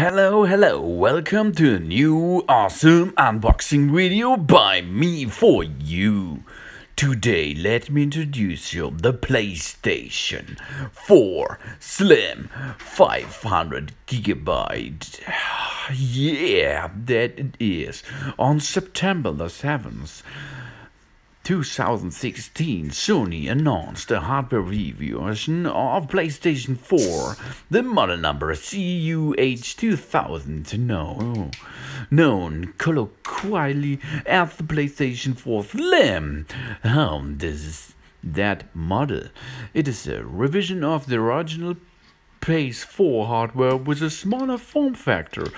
Hello, welcome to a new awesome unboxing video by me for you. Today let me introduce you the PlayStation 4 Slim 500GB. Yeah, that it is. On September the 7th, 2016, Sony announced a hardware revision of PlayStation 4, the model number C-U-H-2000, known colloquially as the PlayStation 4 Slim. This is that model. It is a revision of the original PS4 hardware with a smaller form factor.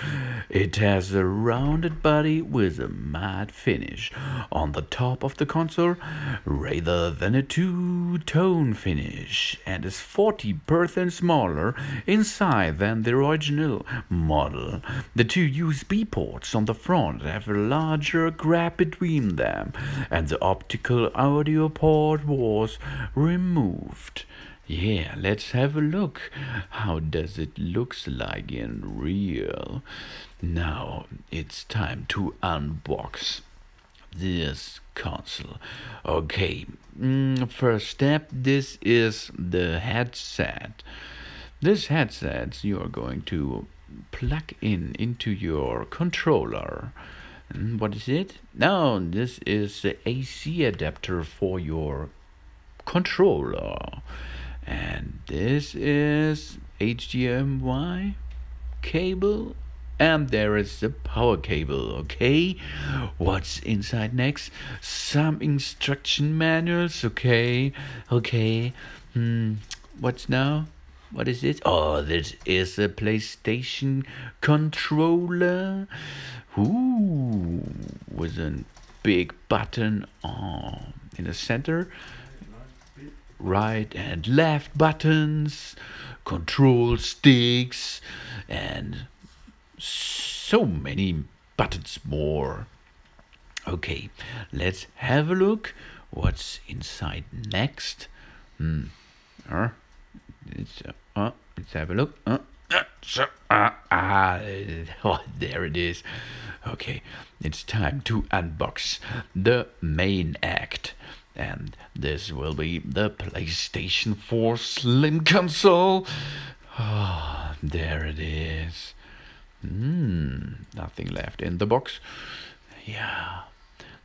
It has a rounded body with a matte finish on the top of the console rather than a two-tone finish, and is 40% smaller inside than the original model. The two USB ports on the front have a larger gap between them, and the optical audio port was removed. Yeah, let's have a look. How does it looks like in real? Now it's time to unbox this console. Okay, first step, this is the headset. This headset you are going to plug into your controller. What is it? Now, this is the AC adapter for your controller. And this is HDMI cable, and there is the power cable. Okay, what's inside next? Some instruction manuals. Okay. What's now? What is it? Oh, this is a PlayStation controller. Ooh, with a big button in the center. Right and left buttons, control sticks, and so many buttons more. Okay, let's have a look what's inside next. Let's have a look. There it is. Okay, it's time to unbox the main act. And this will be the PlayStation 4 Slim console. Oh, there it is. Nothing left in the box. Yeah,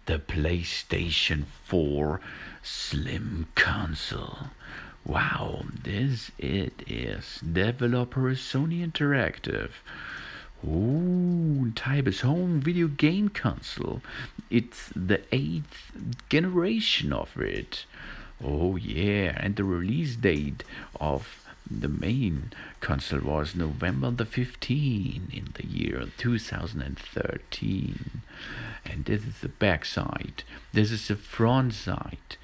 the PlayStation 4 Slim console. Wow, this it is. Developer is Sony Interactive. Ooh, type is home video game console. It's the 8th generation of it. Oh yeah, and the release date of the main console was November the 15th in the year 2013. And this is the back side. This is the front side.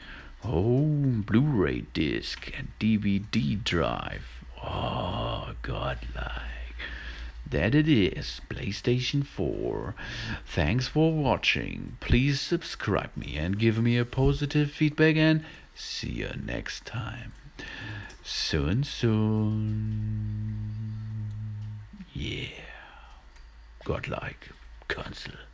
Oh, Blu-ray disc and DVD drive. Oh, godlike. That it is, PlayStation 4. Thanks for watching. Please subscribe me and give me a positive feedback, and see you next time. Soon. Yeah. Godlike console.